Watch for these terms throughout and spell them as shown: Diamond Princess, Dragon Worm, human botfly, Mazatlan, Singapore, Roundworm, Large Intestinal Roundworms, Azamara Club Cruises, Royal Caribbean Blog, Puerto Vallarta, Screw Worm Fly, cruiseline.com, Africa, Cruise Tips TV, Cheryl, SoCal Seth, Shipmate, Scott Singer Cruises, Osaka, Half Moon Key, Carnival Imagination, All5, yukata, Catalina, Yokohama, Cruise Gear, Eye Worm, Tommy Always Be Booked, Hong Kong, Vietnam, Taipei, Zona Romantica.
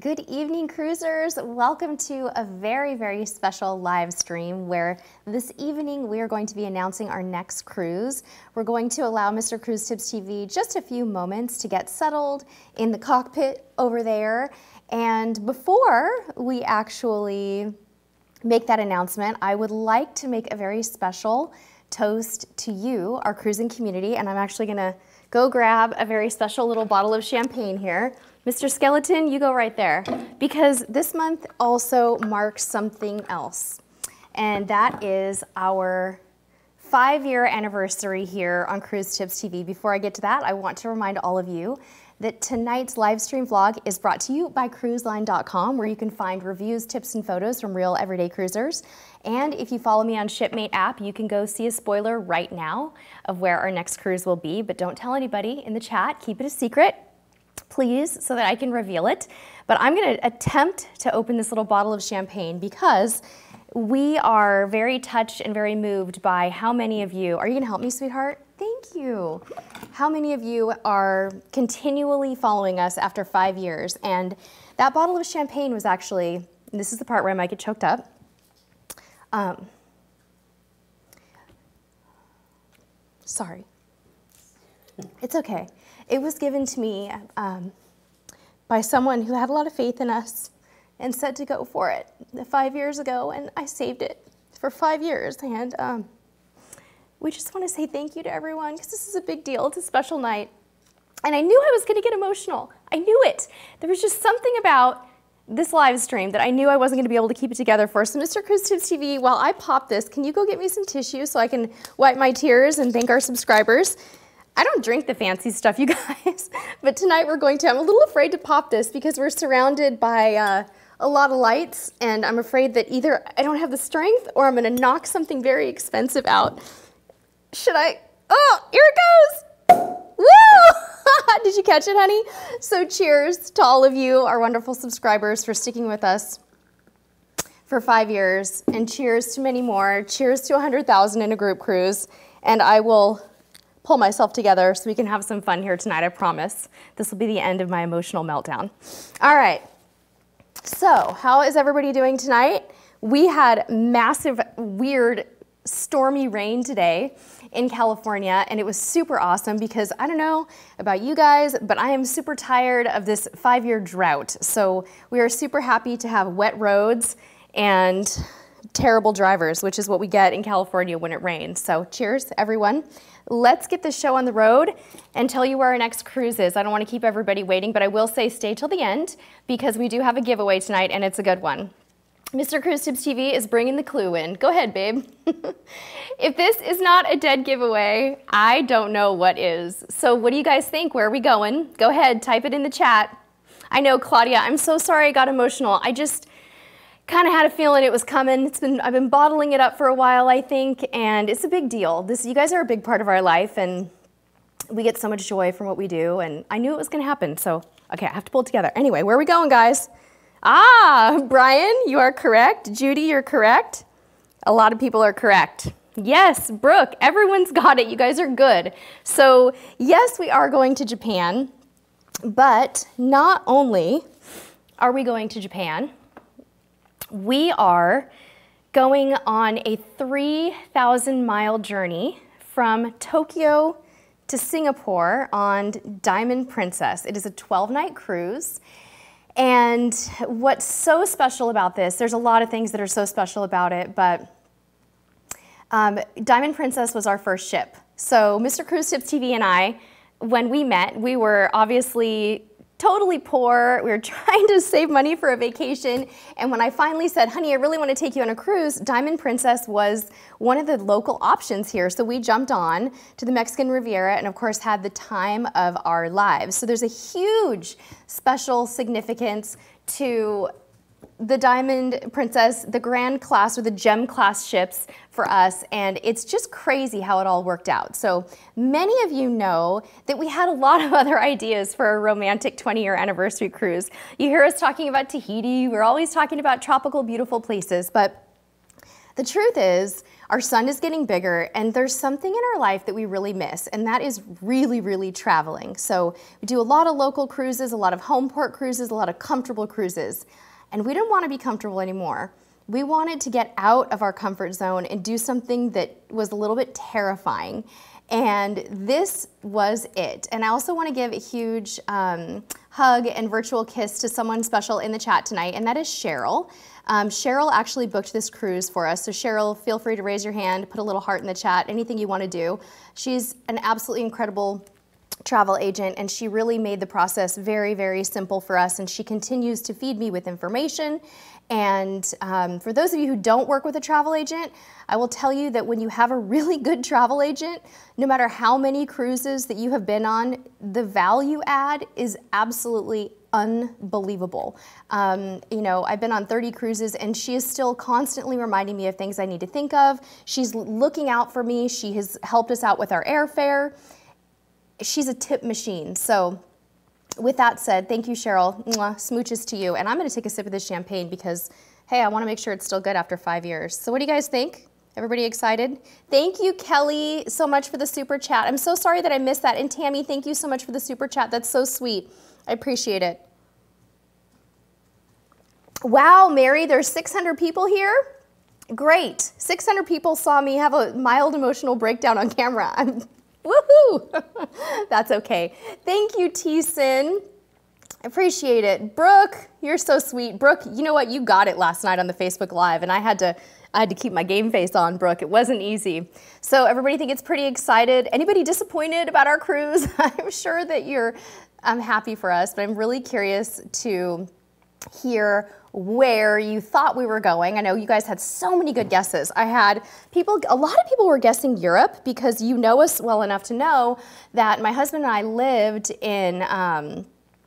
Good evening, cruisers. Welcome to a very special live stream where this evening we are going to be announcing our next cruise. We're going to allow Mr. Cruise Tips TV just a few moments to get settled in the cockpit over there. And before we actually make that announcement, I would like to make a very special toast to you, our cruising community, and I'm actually gonna go grab a very special little bottle of champagne here. Mr. Skeleton, you go right there, because this month also marks something else, and that is our five-year anniversary here on Cruise Tips TV. Before I get to that, I want to remind all of you that tonight's live stream vlog is brought to you by cruiseline.com, where you can find reviews, tips, and photos from real everyday cruisers. And if you follow me on Shipmate app, you can go see a spoiler right now of where our next cruise will be, but don't tell anybody in the chat. Keep it a secret, please, so that I can reveal it. But I'm gonna attempt to open this little bottle of champagne because we are very touched and very moved by how many of you, are you gonna help me, sweetheart? Thank you. How many of you are continually following us after 5 years? And that bottle of champagne was actually, and this is the part where I might get choked up. Sorry, it's okay. It was given to me by someone who had a lot of faith in us and said to go for it 5 years ago, and I saved it for 5 years. And we just want to say thank you to everyone, because this is a big deal. It's a special night. And I knew I was going to get emotional. I knew it. There was just something about this live stream that I knew I wasn't going to be able to keep it together for. So Mr. Cruise Tips TV, while I pop this, can you go get me some tissue so I can wipe my tears and thank our subscribers? I don't drink the fancy stuff, you guys, but tonight we're going to, I'm a little afraid to pop this because we're surrounded by a lot of lights, and I'm afraid that either I don't have the strength or I'm going to knock something very expensive out. Should I? Oh, here it goes! Woo! Did you catch it, honey? So cheers to all of you, our wonderful subscribers, for sticking with us for 5 years, and cheers to many more. Cheers to 100,000 in a group cruise, and I will pull myself together so we can have some fun here tonight, I promise. This will be the end of my emotional meltdown. All right, so how is everybody doing tonight? We had massive, weird, stormy rain today in California, and it was super awesome because I don't know about you guys, but I am super tired of this five-year drought. So we are super happy to have wet roads and terrible drivers, which is what we get in California when it rains. So cheers, everyone. Let's get this show on the road and tell you where our next cruise is. I don't want to keep everybody waiting, but I will say stay till the end because we do have a giveaway tonight, and it's a good one. Mr. Cruise Tips TV is bringing the clue in. Go ahead, babe. If this is not a dead giveaway, I don't know what is. So what do you guys think? Where are we going? Go ahead, type it in the chat. I know, Claudia, I'm so sorry I got emotional. I just kind of had a feeling it was coming. I've been bottling it up for a while, I think, and it's a big deal. You guys are a big part of our life, and we get so much joy from what we do, and I knew it was gonna happen, so okay, I have to pull it together. Anyway, where are we going, guys? Ah, Brian, you are correct. Judy, you're correct. A lot of people are correct. Yes, Brooke, everyone's got it. You guys are good. So yes, we are going to Japan, but not only are we going to Japan, we are going on a 3,000-mile journey from Tokyo to Singapore on Diamond Princess. It is a 12-night cruise. And what's so special about this, there's a lot of things that are so special about it, but Diamond Princess was our first ship. So Mr. Cruise Tips TV and I, when we met, we were obviously totally poor. We were trying to save money for a vacation. And when I finally said, honey, I really want to take you on a cruise, Diamond Princess was one of the local options here. So we jumped on to the Mexican Riviera and of course had the time of our lives. So there's a huge special significance to the Diamond Princess, the Grand Class or the Gem Class ships for us, and it's just crazy how it all worked out. So many of you know that we had a lot of other ideas for a romantic 20-year anniversary cruise. You hear us talking about Tahiti, we're always talking about tropical, beautiful places, but The truth is, our sun is getting bigger, and there's something in our life that we really miss, and that is really traveling. So we do a lot of local cruises, a lot of home port cruises, a lot of comfortable cruises, and we didn't want to be comfortable anymore. We wanted to get out of our comfort zone and do something that was a little bit terrifying, and this was it. And I also want to give a huge hug and virtual kiss to someone special in the chat tonight, and that is Cheryl. Cheryl actually booked this cruise for us, so Cheryl, feel free to raise your hand, put a little heart in the chat, anything you want to do. She's an absolutely incredible travel agent, and she really made the process very simple for us, and she continues to feed me with information. And for those of you who don't work with a travel agent, I will tell you that when you have a really good travel agent, no matter how many cruises that you have been on, the value add is absolutely unbelievable. You know, I've been on 30 cruises, and she is still constantly reminding me of things I need to think of. She's looking out for me. She has helped us out with our airfare. She's a tip machine. So with that said, thank you, Cheryl. Mwah, smooches to you. And I'm going to take a sip of this champagne because, hey, I want to make sure it's still good after 5 years. So what do you guys think? Everybody excited? Thank you, Kelly, so much for the super chat. I'm so sorry that I missed that. And Tammy, thank you so much for the super chat. That's so sweet. I appreciate it. Wow, Mary, there's 600 people here. Great. 600 people saw me have a mild emotional breakdown on camera. Woohoo! That's okay. Thank you, T-Sin. I appreciate it. Brooke, you're so sweet. Brooke, you know what? You got it last night on the Facebook Live, and I had to keep my game face on, Brooke. It wasn't easy. So everybody think it's pretty excited. Anybody disappointed about our cruise? I'm sure that I'm happy for us, but I'm really curious to hear where you thought we were going. I know you guys had so many good guesses. I had people, a lot of people were guessing Europe because you know us well enough to know that my husband and I lived in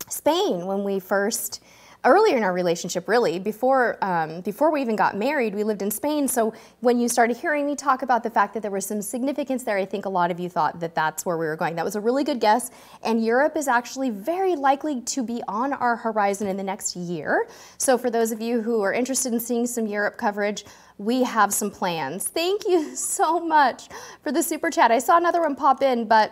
Spain when we first, earlier in our relationship really, before we even got married, we lived in Spain. So when you started hearing me talk about the fact that there was some significance there, I think a lot of you thought that that's where we were going. That was a really good guess. And Europe is actually very likely to be on our horizon in the next year. So for those of you who are interested in seeing some Europe coverage, we have some plans. Thank you so much for the super chat. I saw another one pop in, but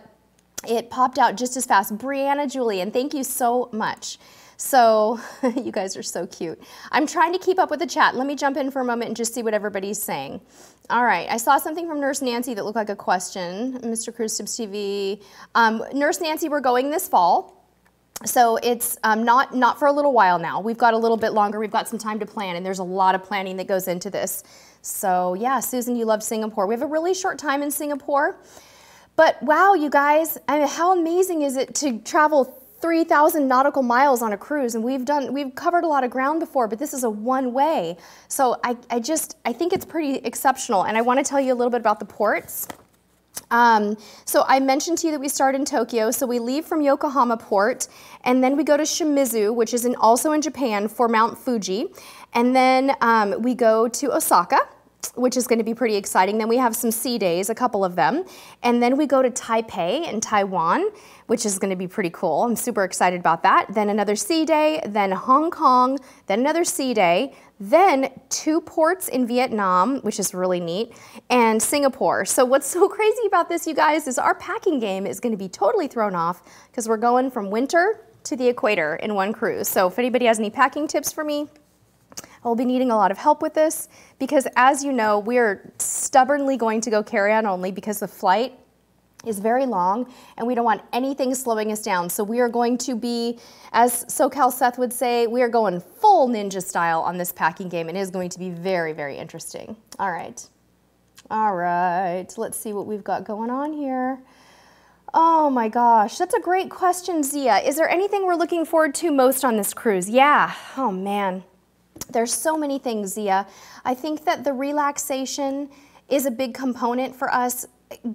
it popped out just as fast. Brianna Julian, thank you so much. So you guys are so cute. I'm trying to keep up with the chat. Let me jump in for a moment and just see what everybody's saying. All right, I saw something from Nurse Nancy that looked like a question. Mr. Cruise Tips TV. Nurse Nancy, we're going this fall. So it's not for a little while now. We've got a little bit longer. We've got some time to plan, and there's a lot of planning that goes into this. So yeah, Susan, you love Singapore. We have a really short time in Singapore. But wow, you guys, I mean, how amazing is it to travel 3,000 nautical miles on a cruise, and we've covered a lot of ground before, but this is a one-way. So I think it's pretty exceptional, and I want to tell you a little bit about the ports. So I mentioned to you that we start in Tokyo, so we leave from Yokohama port, and then we go to Shimizu, which is also in Japan, for Mount Fuji, and then we go to Osaka, which is going to be pretty exciting. Then we have some sea days, a couple of them. And then we go to Taipei and Taiwan, which is going to be pretty cool. I'm super excited about that. Then another sea day, then Hong Kong, then another sea day, then 2 ports in Vietnam, which is really neat, and Singapore. So what's so crazy about this, you guys, is our packing game is going to be totally thrown off because we're going from winter to the equator in one cruise. So if anybody has any packing tips for me, I'll be needing a lot of help with this because, as you know, we're stubbornly going to go carry-on only because the flight is very long and we don't want anything slowing us down. So we are going to be, as SoCal Seth would say, we are going full ninja style on this packing game, and it is going to be very interesting. All right. All right. Let's see what we've got going on here. Oh my gosh, that's a great question, Zia. Is there anything we're looking forward to most on this cruise? Yeah. Oh man. There's so many things, Zia. I think that the relaxation is a big component for us.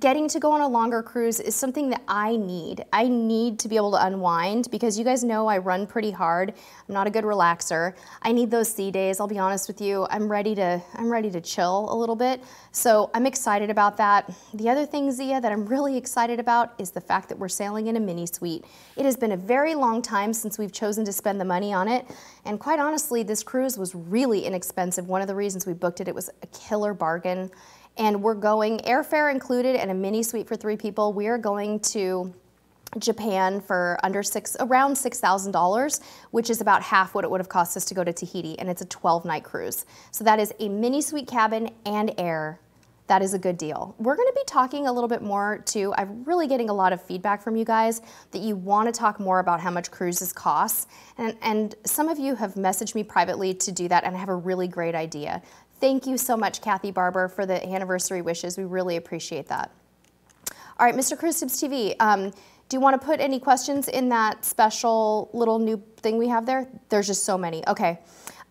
getting to go on a longer cruise is something that I need. I need to be able to unwind because you guys know I run pretty hard. I'm not a good relaxer. I need those sea days. I'll be honest with you. I'm ready to chill a little bit. So I'm excited about that. The other thing, Zia, that I'm really excited about is the fact that we're sailing in a mini suite. It has been a very long time since we've chosen to spend the money on it. And quite honestly, this cruise was really inexpensive. One of the reasons we booked it, it was a killer bargain. And we're going, airfare included and a mini suite for 3 people. We are going to Japan for around $6,000, which is about half what it would have cost us to go to Tahiti, and it's a 12-night cruise. So that is a mini suite cabin and air. That is a good deal. We're going to be talking a little bit more too. I'm really getting a lot of feedback from you guys that you want to talk more about how much cruises cost. And some of you have messaged me privately to do that, and I have a really great idea. Thank you so much, Kathy Barber, for the anniversary wishes. We really appreciate that. All right, Mr. Cruise Tips TV, do you want to put any questions in that special little new thing we have there? There's just so many. Okay.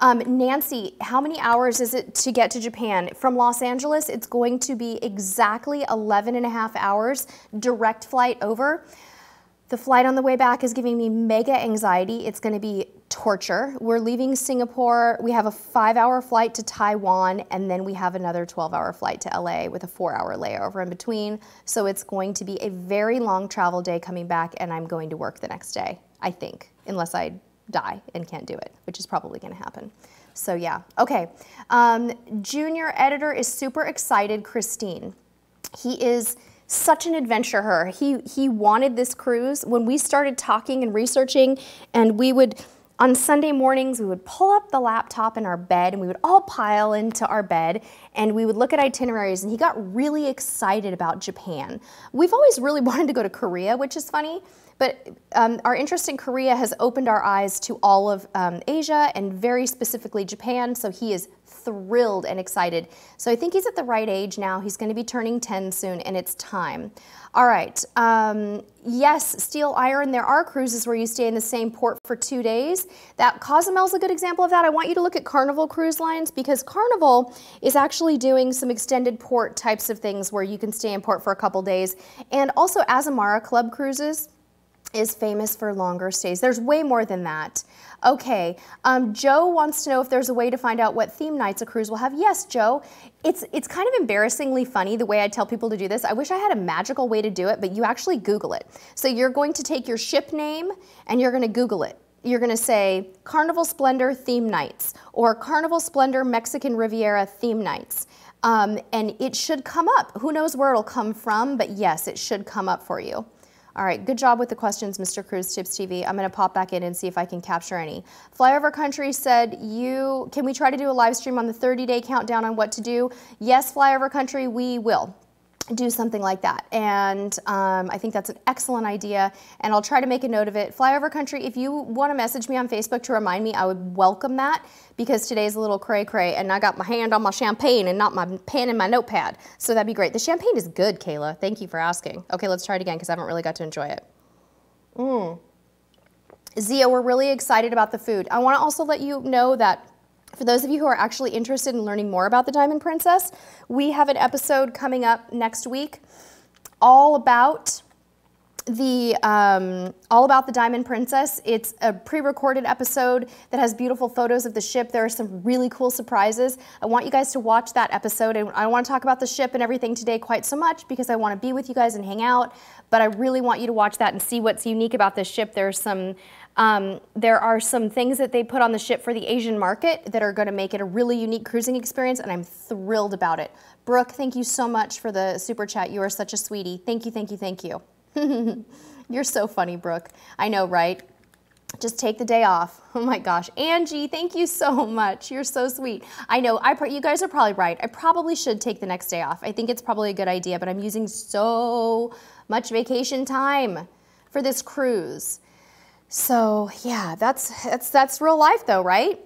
Nancy, how many hours is it to get to Japan? From Los Angeles, it's going to be exactly 11.5 hours direct flight over. The flight on the way back is giving me mega anxiety. It's going to be torture. We're leaving Singapore. We have a 5-hour flight to Taiwan, and then we have another 12-hour flight to LA with a 4-hour layover in between. So it's going to be a very long travel day coming back, and I'm going to work the next day, I think, unless I die and can't do it, which is probably going to happen. So yeah, okay. Junior editor is super excited, Christine. He is such an adventurer. He wanted this cruise. When we started talking and researching, and we would, on Sunday mornings, we would pull up the laptop in our bed, and we would all pile into our bed, and we would look at itineraries, and he got really excited about Japan. We've always really wanted to go to Korea, which is funny, but our interest in Korea has opened our eyes to all of Asia, and very specifically Japan, so he is thrilled and excited. So I think he's at the right age now. He's going to be turning 10 soon, and it's time. All right. Yes, Steel Iron, there are cruises where you stay in the same port for 2 days. That Cozumel's a good example of that. I want you to look at Carnival Cruise Lines, because Carnival is actually doing some extended port types of things where you can stay in port for a couple days. And also Azamara Club Cruises is famous for longer stays. There's way more than that. Okay, Joe wants to know if there's a way to find out what theme nights a cruise will have. Yes, Joe, it's kind of embarrassingly funny the way I tell people to do this. I wish I had a magical way to do it, but you actually Google it. So you're going to take your ship name and you're gonna Google it. You're gonna say Carnival Splendor theme nights or Carnival Splendor Mexican Riviera theme nights. And it should come up. Who knows where it'll come from, but yes, it should come up for you. All right, good job with the questions, Mr. Cruise Tips TV. I'm going to pop back in and see if I can capture any. Flyover Country said, can we try to do a live stream on the 30-day countdown on what to do? Yes, Flyover Country, we will do something like that. And I think that's an excellent idea, and I'll try to make a note of it. Flyover Country, if you want to message me on Facebook to remind me, I would welcome that, because today's a little cray-cray, and I got my hand on my champagne and not my pen and my notepad. So that'd be great. The champagne is good, Kayla. Thank you for asking. Okay, let's try it again, because I haven't really got to enjoy it. Zia, we're really excited about the food. I want to also let you know that for those of you who are actually interested in learning more about the Diamond Princess, we have an episode coming up next week all about the Diamond Princess. It's a pre-recorded episode that has beautiful photos of the ship. There are some really cool surprises. I want you guys to watch that episode, and I don't want to talk about the ship and everything today quite so much because I want to be with you guys and hang out, but I really want you to watch that and see what's unique about this ship. There are some things that they put on the ship for the Asian market that are going to make it a really unique cruising experience, and I'm thrilled about it. Brooke, thank you so much for the super chat. You are such a sweetie. Thank you, thank you, thank you. You're so funny, Brooke. I know, right? Just take the day off. Oh my gosh. Angie, thank you so much. You're so sweet. I know, you guys are probably right. I probably should take the next day off. I think it's probably a good idea, but I'm using so much vacation time for this cruise. So yeah, that's real life though, right?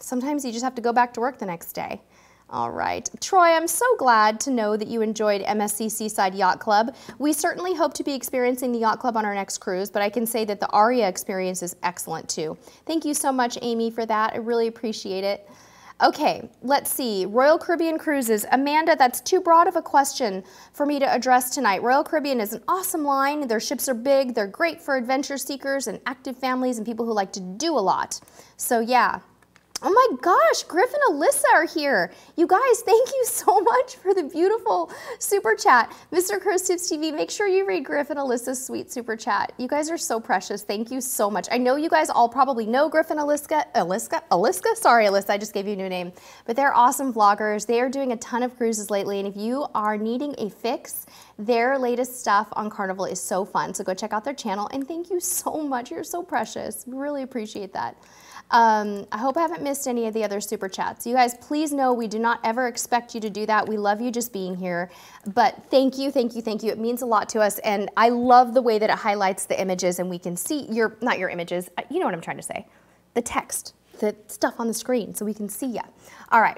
Sometimes you just have to go back to work the next day. All right. Troy, I'm so glad to know that you enjoyed MSC Seaside Yacht Club. We certainly hope to be experiencing the Yacht Club on our next cruise, but I can say that the ARIA experience is excellent too. Thank you so much, Amy, for that. I really appreciate it. Okay, let's see. Royal Caribbean Cruises. Amanda, that's too broad of a question for me to address tonight. Royal Caribbean is an awesome line. Their ships are big. They're great for adventure seekers and active families and people who like to do a lot. So yeah. Oh my gosh, Griff and Alyssa are here. You guys, thank you so much for the beautiful super chat. Mr. Cruise Tips TV, make sure you read Griff and Alyssa's sweet super chat. You guys are so precious. Thank you so much. I know you guys all probably know Griff and Alyssa? Sorry, Alyssa, I just gave you a new name. But they're awesome vloggers. They are doing a ton of cruises lately, and if you are needing a fix, their latest stuff on Carnival is so fun. So go check out their channel, and thank you so much. You're so precious. We really appreciate that. I hope I haven't missed any of the other super chats. You guys, please know we do not ever expect you to do that. We love you just being here, but thank you, thank you, thank you. It means a lot to us, and I love the way that it highlights the images, and we can see your, not your images, you know what I'm trying to say, the text, the stuff on the screen, so we can see you. All right.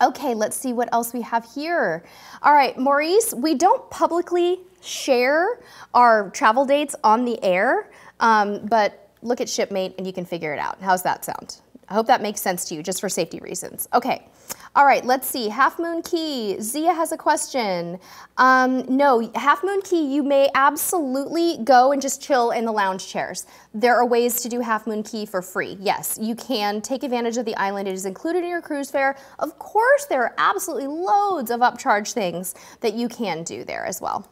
Okay, let's see what else we have here. All right, Maurice, we don't publicly share our travel dates on the air, but look at Shipmate and you can figure it out. How's that sound? I hope that makes sense to you, just for safety reasons. Okay, all right, let's see. Half Moon Key, Zia has a question. No, Half Moon Key, you may absolutely go and just chill in the lounge chairs. There are ways to do Half Moon Key for free. Yes, you can take advantage of the island. It is included in your cruise fare. Of course, there are absolutely loads of upcharge things that you can do there as well.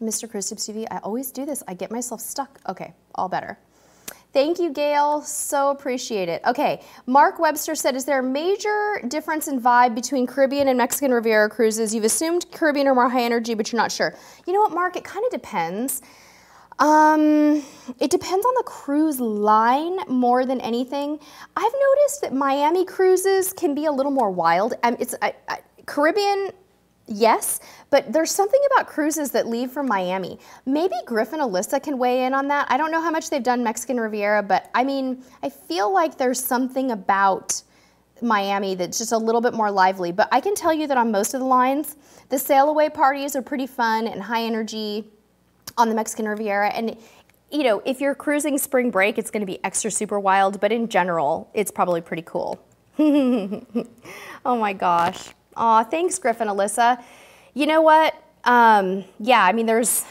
Mr. Cruise Tips TV, I always do this. I get myself stuck. Okay, all better. Thank you, Gail. So appreciate it. Okay, Mark Webster said, is there a major difference in vibe between Caribbean and Mexican Riviera cruises? You've assumed Caribbean are more high energy, but you're not sure. You know what, Mark? It kind of depends. It depends on the cruise line more than anything. I've noticed that Miami cruises can be a little more wild. Caribbean, yes, but there's something about cruises that leave from Miami. Maybe Griff and Alyssa can weigh in on that. I don't know how much they've done Mexican Riviera, but I mean, I feel like there's something about Miami that's just a little bit more lively. But I can tell you that on most of the lines, the sail away parties are pretty fun and high energy on the Mexican Riviera. And you know, if you're cruising spring break, it's going to be extra super wild, but in general, it's probably pretty cool. Oh my gosh. Aw, thanks, Griff and Alyssa. You know what? Yeah, I mean, there's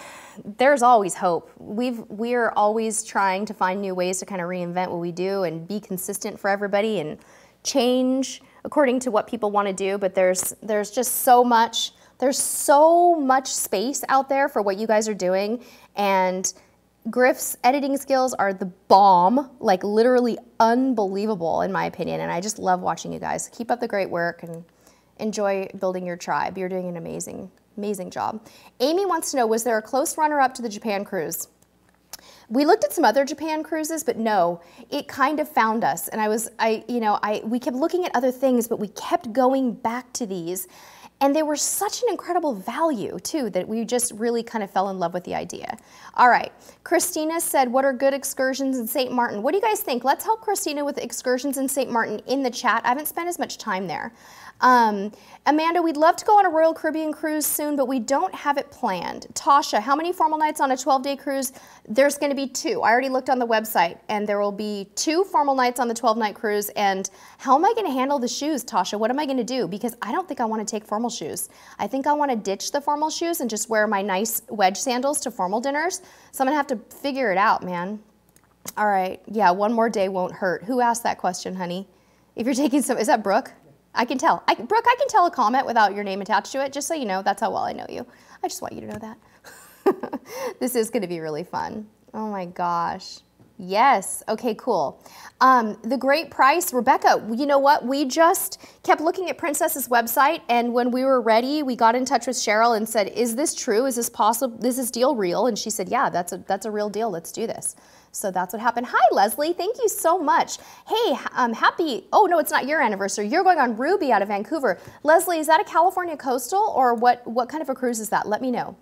always hope. We're always trying to find new ways to kind of reinvent what we do and be consistent for everybody and change according to what people want to do. But there's just so much. There's so much space out there for what you guys are doing. And Griff's editing skills are the bomb, like literally unbelievable in my opinion. And I just love watching you guys. Keep up the great work and enjoy building your tribe. You're doing an amazing, amazing job. Amy wants to know, was there a close runner-up to the Japan cruise? We looked at some other Japan cruises, but no, it kind of found us. And we kept looking at other things, but we kept going back to these. And they were such an incredible value, too, that we just really kind of fell in love with the idea. All right, Christina said, what are good excursions in St. Martin? What do you guys think? Let's help Christina with excursions in St. Martin in the chat. I haven't spent as much time there. Amanda, we'd love to go on a Royal Caribbean cruise soon, but we don't have it planned. Tasha, how many formal nights on a 12-day cruise? There's going to be 2. I already looked on the website, and there will be 2 formal nights on the 12-night cruise. And how am I going to handle the shoes, Tasha? What am I going to do? Because I don't think I want to take formal shoes. I think I want to ditch the formal shoes and just wear my nice wedge sandals to formal dinners. So I'm going to have to figure it out, man. All right. Yeah, one more day won't hurt. Who asked that question, honey? If you're taking some, is that Brooke? I can tell. Brooke, I can tell a comment without your name attached to it, just so you know. That's how well I know you. I just want you to know that. This is going to be really fun. Oh my gosh. Yes. Okay, cool. The great price, Rebecca, you know what? We just kept looking at Princess's website, and when we were ready, we got in touch with Cheryl and said, is this true? Is this possible? Is this deal real? And she said, yeah, that's a real deal. Let's do this. So that's what happened. Hi, Leslie. Thank you so much. Hey, happy. Oh, no, it's not your anniversary. You're going on Ruby out of Vancouver. Leslie, is that a California coastal or what kind of a cruise is that? Let me know.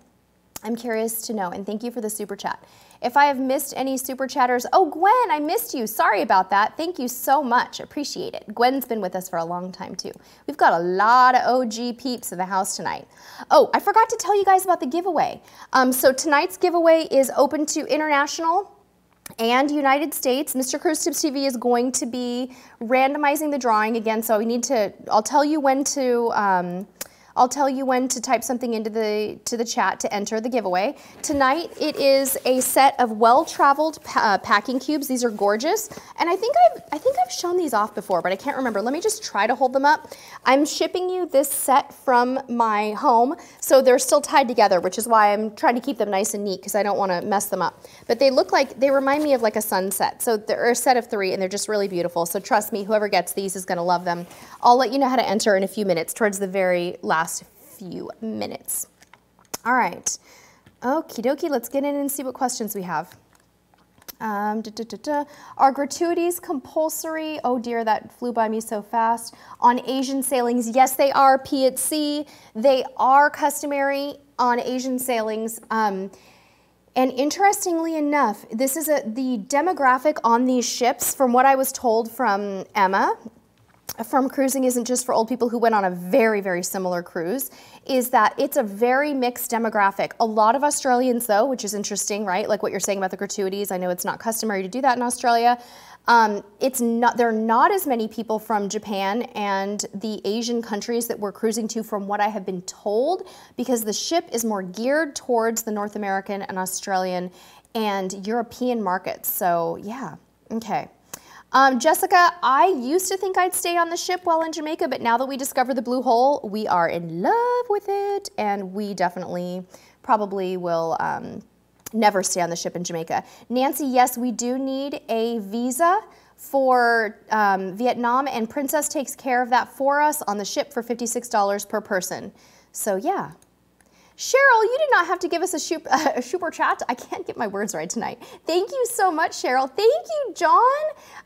I'm curious to know. And thank you for the super chat. If I have missed any super chatters, oh, Gwen, I missed you. Sorry about that. Thank you so much. Appreciate it. Gwen's been with us for a long time, too. We've got a lot of OG peeps in the house tonight. Oh, I forgot to tell you guys about the giveaway. So tonight's giveaway is open to international and United States. Mr. Cruise Tips TV is going to be randomizing the drawing again, so we need to, I'll tell you when to type something into the chat to enter the giveaway. Tonight it is a set of Well Traveled packing cubes. These are gorgeous, and I think I've shown these off before, but I can't remember. Let me just try to hold them up. I'm shipping you this set from my home, so they're still tied together, which is why I'm trying to keep them nice and neat because I don't want to mess them up. But they look like they remind me of like a sunset. So they're a set of three, and they're just really beautiful. So trust me, whoever gets these is going to love them. I'll let you know how to enter in a few minutes, towards the very last few minutes. All right, okie dokie, let's get in and see what questions we have. Are gratuities compulsory? Oh dear, that flew by me so fast. On Asian sailings, yes they are, P at sea. They are customary on Asian sailings. And interestingly enough, this is the demographic on these ships, from what I was told from Emma, from cruising isn't just for old people who went on a very, very similar cruise, is that it's a very mixed demographic. A lot of Australians though, which is interesting, right? Like what you're saying about the gratuities. I know it's not customary to do that in Australia. There are not as many people from Japan and the Asian countries that we're cruising to, from what I have been told, because the ship is more geared towards the North American and Australian and European markets. So yeah, okay. Jessica, I used to think I'd stay on the ship while in Jamaica, but now that we discovered the blue hole, we are in love with it, and we definitely probably will never stay on the ship in Jamaica. Nancy, yes, we do need a visa for Vietnam, and Princess takes care of that for us on the ship for $56 per person. So yeah. Cheryl, you did not have to give us a super chat. I can't get my words right tonight. Thank you so much, Cheryl. Thank you, John.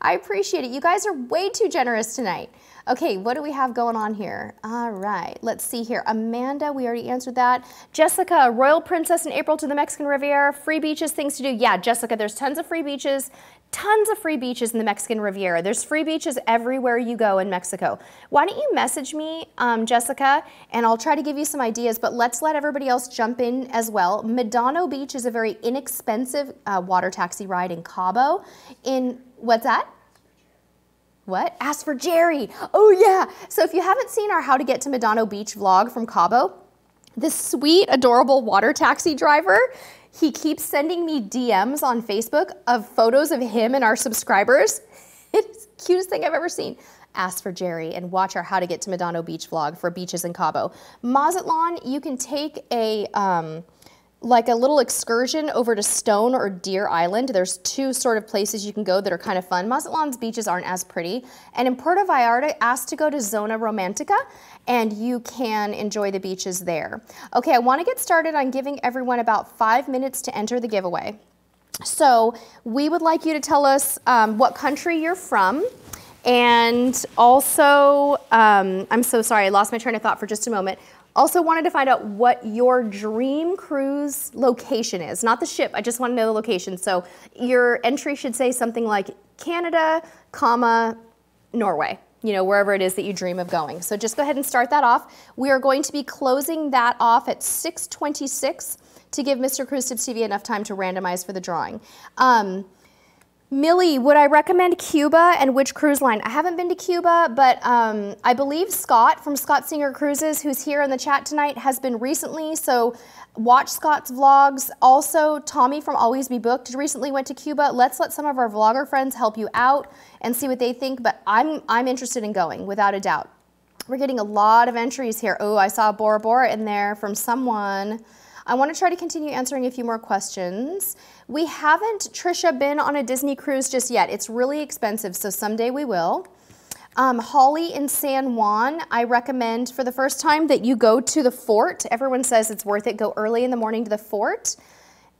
I appreciate it. You guys are way too generous tonight. Okay, what do we have going on here? All right, let's see here. Amanda, we already answered that. Jessica, Royal Princess in April to the Mexican Riviera. Free beaches, things to do. Yeah, Jessica, there's tons of free beaches. Tons of free beaches in the Mexican Riviera. There's free beaches everywhere you go in Mexico. Why don't you message me, Jessica, and I'll try to give you some ideas, but let's let everybody else jump in as well. Medano Beach is a very inexpensive water taxi ride in Cabo. In, what's that? What? Ask for Jerry. Oh yeah. So if you haven't seen our How to Get to Medano Beach vlog from Cabo, this sweet, adorable water taxi driver, he keeps sending me DMs on Facebook of photos of him and our subscribers. It's the cutest thing I've ever seen. Ask for Jerry and watch our How to Get to Medano Beach vlog for beaches in Cabo. Mazatlan, you can take a like a little excursion over to Stone or Deer Island. There's two sort of places you can go that are kind of fun. Mazatlan's beaches aren't as pretty. And in Puerto Vallarta, ask to go to Zona Romantica, and you can enjoy the beaches there. Okay, I wanna get started on giving everyone about 5 minutes to enter the giveaway. So we would like you to tell us what country you're from, and also, I'm so sorry, I lost my train of thought for just a moment. Also wanted to find out what your dream cruise location is. Not the ship, I just want to know the location. So your entry should say something like Canada, comma, Norway, you know, wherever it is that you dream of going. So just go ahead and start that off. We are going to be closing that off at 6:26 to give Mr. Cruise Tips TV enough time to randomize for the drawing. Millie, would I recommend Cuba and which cruise line? I haven't been to Cuba, but I believe Scott from Scott Singer Cruises, who's here in the chat tonight, has been recently, so watch Scott's vlogs. Also, Tommy from Always Be Booked recently went to Cuba. Let's let some of our vlogger friends help you out and see what they think, but I'm interested in going, without a doubt. We're getting a lot of entries here. Oh, I saw Bora Bora in there from someone. I want to try to continue answering a few more questions. We haven't, Trisha, been on a Disney cruise just yet. It's really expensive, so someday we will. Holly in San Juan, I recommend for the first time that you go to the fort. Everyone says it's worth it. Go early in the morning to the fort.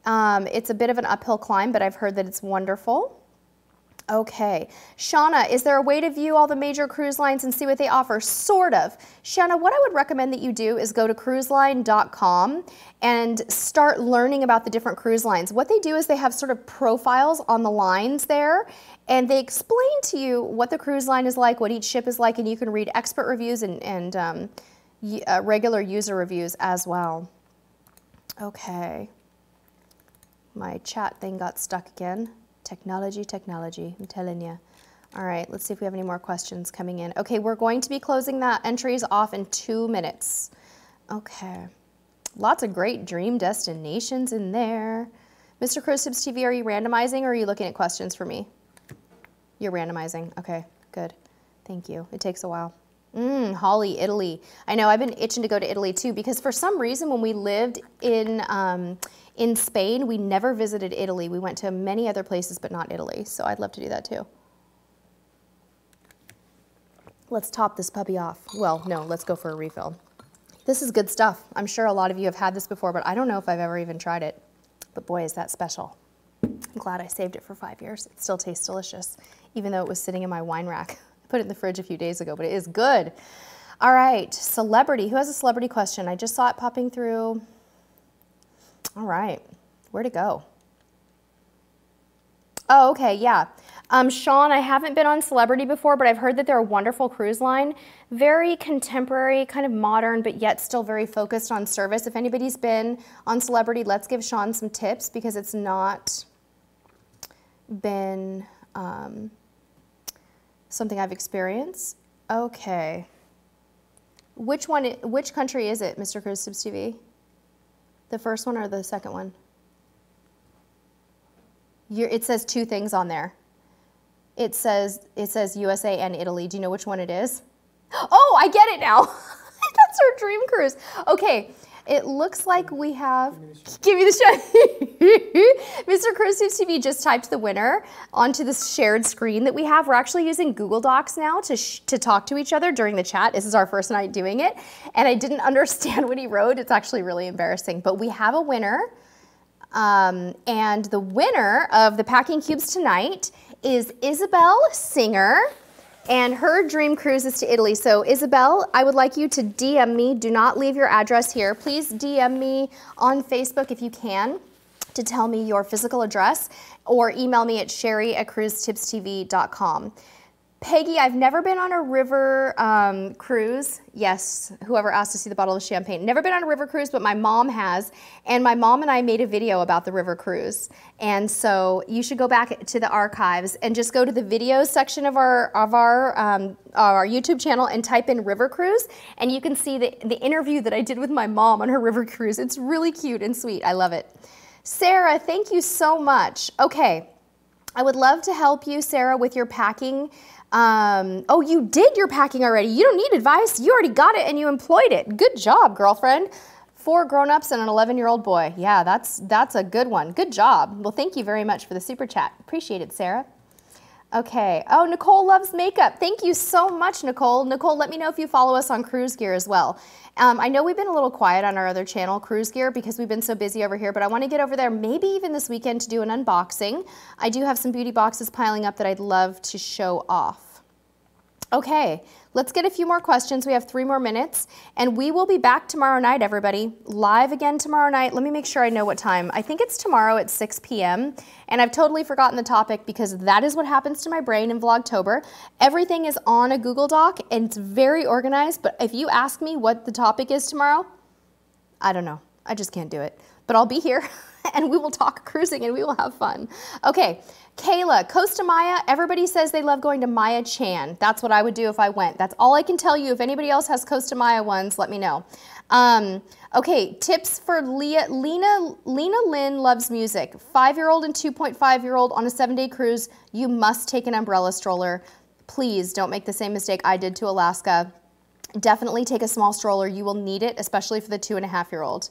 It's a bit of an uphill climb, but I've heard that it's wonderful. Okay, Shauna, is there a way to view all the major cruise lines and see what they offer? Sort of. Shauna, what I would recommend that you do is go to cruiseline.com and start learning about the different cruise lines. What they do is they have sort of profiles on the lines there, and they explain to you what the cruise line is like, what each ship is like, and you can read expert reviews and regular user reviews as well. Okay, my chat thing got stuck again. Technology, technology, I'm telling you. All right, let's see if we have any more questions coming in. Okay, we're going to be closing the entries off in 2 minutes. Okay, lots of great dream destinations in there. Mr. Cruise Tips TV, are you randomizing or are you looking at questions for me? You're randomizing, okay, good. Thank you, it takes a while. Holly, Italy. I know, I've been itching to go to Italy too, because for some reason when we lived in Spain, we never visited Italy. We went to many other places, but not Italy, so I'd love to do that too. Let's top this puppy off. Well, no, let's go for a refill. This is good stuff. I'm sure a lot of you have had this before, but I don't know if I've ever even tried it. But boy, is that special. I'm glad I saved it for 5 years. It still tastes delicious, even though it was sitting in my wine rack. I put it in the fridge a few days ago, but it is good. All right, celebrity. Who has a celebrity question? I just saw it popping through. All right, where'd it go? Oh, okay, yeah. Sean, I haven't been on Celebrity before, but I've heard that they're a wonderful cruise line. Very contemporary, kind of modern, but yet still very focused on service. If anybody's been on Celebrity, let's give Sean some tips because it's not been something I've experienced. Okay. Which country is it, Mr. Cruise Tips TV? The first one or the second one? It says two things on there. It says USA and Italy. Do you know which one it is? Oh, I get it now. That's our dream cruise. Okay, it looks like we have... Give me the shot. Mr. Cruise Tips TV just typed the winner onto this shared screen that we have. We're actually using Google Docs now to talk to each other during the chat. This is our first night doing it, and I didn't understand what he wrote. It's actually really embarrassing, but we have a winner. And the winner of the Packing Cubes tonight is Isabel Singer, and her dream cruise is to Italy. So Isabel, I would like you to DM me. Do not leave your address here. Please DM me on Facebook if you can to tell me your physical address, or email me at sherry@cruisetipstv.com. Peggy, I've never been on a river cruise. Yes, whoever asked to see the bottle of champagne. Never been on a river cruise, but my mom has. And my mom and I made a video about the river cruise. And so you should go back to the archives and just go to the videos section of our YouTube channel and type in river cruise. And you can see the interview that I did with my mom on her river cruise. It's really cute and sweet. I love it. Sarah, thank you so much. Okay, I would love to help you, Sarah, with your packing. Oh, you did your packing already. You don't need advice. You already got it and you employed it. Good job, girlfriend. 4 grown-ups and an 11-year-old boy. Yeah, that's a good one. Good job. Well, thank you very much for the super chat. Appreciate it, Sarah. Okay. Oh, Nicole loves makeup. Thank you so much, Nicole. Nicole, let me know if you follow us on Cruise Gear as well. I know we've been a little quiet on our other channel, Cruise Gear, because we've been so busy over here, but I want to get over there maybe even this weekend to do an unboxing. I do have some beauty boxes piling up that I'd love to show off. Okay, let's get a few more questions. We have 3 more minutes, and we will be back tomorrow night, everybody. Live again tomorrow night. Let me make sure I know what time. I think it's tomorrow at 6 p.m., and I've totally forgotten the topic because that is what happens to my brain in Vlogtober. Everything is on a Google Doc, and it's very organized, but if you ask me what the topic is tomorrow, I don't know. I just can't do it, but I'll be here. And we will talk cruising and we will have fun. Okay, Kayla, Costa Maya, everybody says they love going to Maya Chan. That's what I would do if I went. That's all I can tell you. If anybody else has Costa Maya ones, let me know. Okay, tips for Lena Lynn loves music. 5-year-old and 2.5-year-old on a 7-day cruise, you must take an umbrella stroller. Please don't make the same mistake I did to Alaska. Definitely take a small stroller. You will need it, especially for the 2.5-year-old.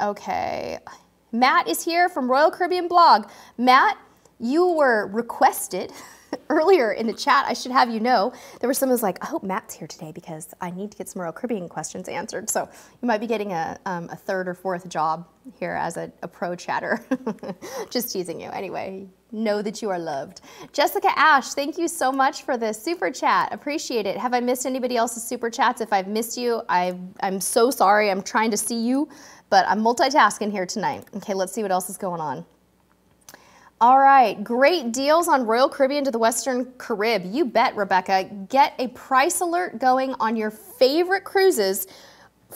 Okay, Matt is here from Royal Caribbean Blog. Matt, you were requested earlier in the chat. I should have you know. There was someone who's like, I hope Matt's here today because I need to get some Royal Caribbean questions answered. So you might be getting a 3rd or 4th job here as a pro chatter. Just teasing you. Anyway, know that you are loved. Jessica Ash, thank you so much for the super chat. Appreciate it. Have I missed anybody else's super chats? If I've missed you, I'm so sorry. I'm trying to see you, but I'm multitasking here tonight. Okay, let's see what else is going on. All right, great deals on Royal Caribbean to the Western Carib. You bet, Rebecca. Get a price alert going on your favorite cruises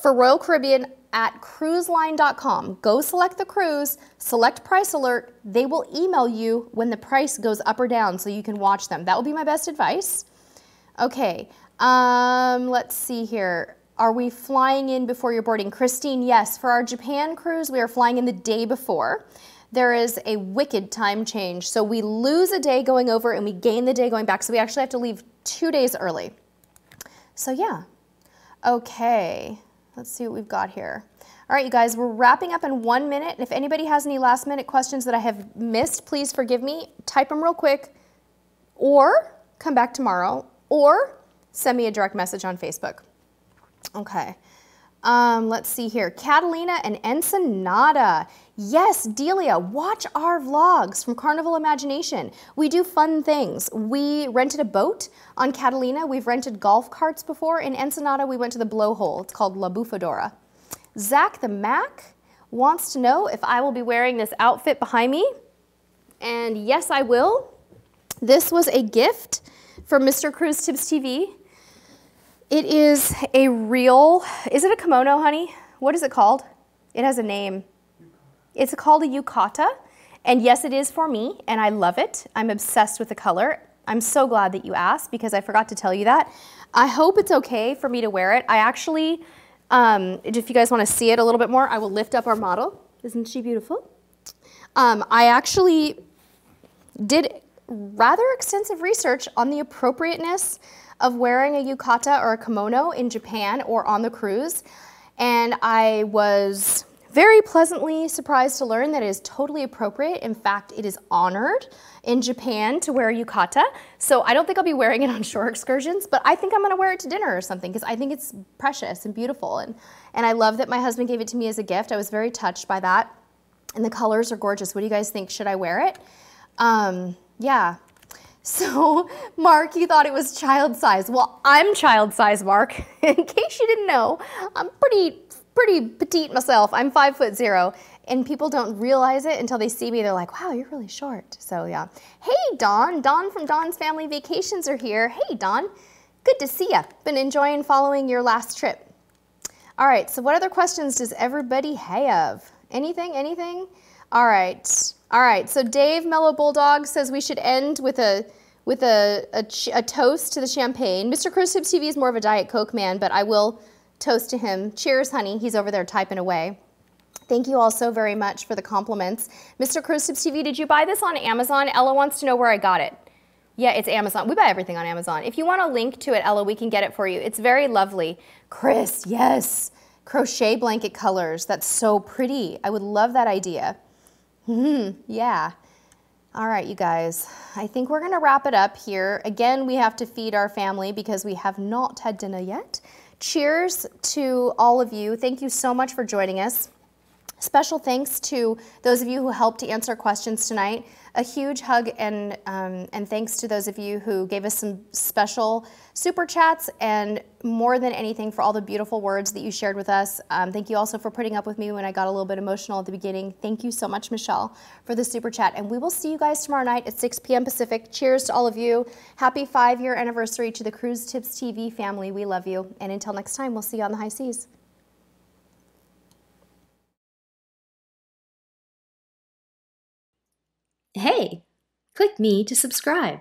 for Royal Caribbean at cruiseline.com. Go select the cruise, select price alert. They will email you when the price goes up or down so you can watch them. That would be my best advice. Okay, let's see here. Are we flying in before you're boarding? Christine, yes. For our Japan cruise, we are flying in the day before. There is a wicked time change. So we lose a day going over and we gain the day going back. So we actually have to leave 2 days early. So yeah. Okay, let's see what we've got here. All right, you guys, we're wrapping up in 1 minute. If anybody has any last minute questions that I have missed, please forgive me. Type them real quick or come back tomorrow or send me a direct message on Facebook. Okay. Let's see here. Catalina and Ensenada. Yes, Delia, watch our vlogs from Carnival Imagination. We do fun things. We rented a boat on Catalina. We've rented golf carts before. In Ensenada, we went to the blowhole. It's called La Bufadora. Zach the Mac wants to know if I will be wearing this outfit behind me. And yes, I will. This was a gift from Mr. Cruise Tips TV. It is a real, is it a kimono, honey? What is it called? It has a name. It's called a yukata, and yes, it is for me, and I love it. I'm obsessed with the color. I'm so glad that you asked because I forgot to tell you that. I hope it's okay for me to wear it. I actually, if you guys want to see it a little bit more, I will lift up our model. Isn't she beautiful? I actually did rather extensive research on the appropriateness of wearing a yukata or a kimono in Japan or on the cruise. And I was very pleasantly surprised to learn that it is totally appropriate. In fact, it is honored in Japan to wear a yukata. So I don't think I'll be wearing it on shore excursions, but I think I'm gonna wear it to dinner or something because I think it's precious and beautiful. And I love that my husband gave it to me as a gift. I was very touched by that. And the colors are gorgeous. What do you guys think? Should I wear it? Yeah. So, Mark, you thought it was child size. Well, I'm child size, Mark. In case you didn't know, I'm pretty petite myself. I'm 5'0", and people don't realize it until they see me. They're like, wow, you're really short. So, yeah. Hey, Don. Don from Don's Family Vacations are here. Hey, Don. Good to see you. Been enjoying following your last trip. All right, so what other questions does everybody have? Anything? Anything? All right. All right, so Dave Mellow Bulldog says we should end with a toast to the champagne. Mr. Cruise Tips TV is more of a Diet Coke man, but I will toast to him. Cheers, honey. He's over there typing away. Thank you all so very much for the compliments. Mr. Cruise Tips TV, did you buy this on Amazon? Ella wants to know where I got it. Yeah, it's Amazon. We buy everything on Amazon. If you want a link to it, Ella, we can get it for you. It's very lovely. Chris, yes. Crochet blanket colors. That's so pretty. I would love that idea. Yeah. All right, you guys, I think we're going to wrap it up here. Again, we have to feed our family because we have not had dinner yet. Cheers to all of you. Thank you so much for joining us. Special thanks to those of you who helped to answer questions tonight. A huge hug and thanks to those of you who gave us some special super chats and more than anything for all the beautiful words that you shared with us. Thank you also for putting up with me when I got a little bit emotional at the beginning. Thank you so much, Michelle, for the super chat. And we will see you guys tomorrow night at 6 p.m. Pacific. Cheers to all of you. Happy 5-year anniversary to the Cruise Tips TV family. We love you. And until next time, we'll see you on the high seas. Hey, click me to subscribe.